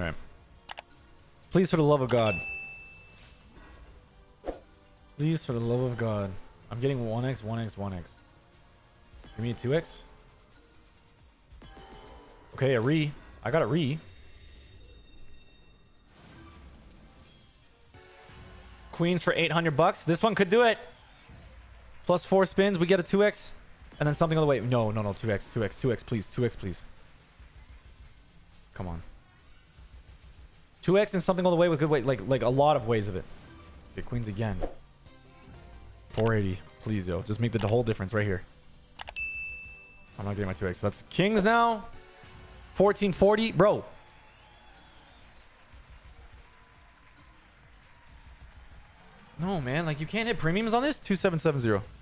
Alright. Please, for the love of God. Please, for the love of God. I'm getting 1x, 1x, 1x. Give me a 2x. Okay, a re. I got a re. Queens for 800 bucks. This one could do it. Plus 4 spins. We get a 2x. And then something on the way. No, no, no. 2x, 2x, 2x, please. 2x, please. Come on. 2x and something on the way with good weight. Like a lot of ways of it. Okay, queens again. 480. Please, yo. Just make the whole difference right here. I'm not getting my 2x. That's kings now. 1440. Bro. No, man. Like, you can't hit premiums on this? 2770.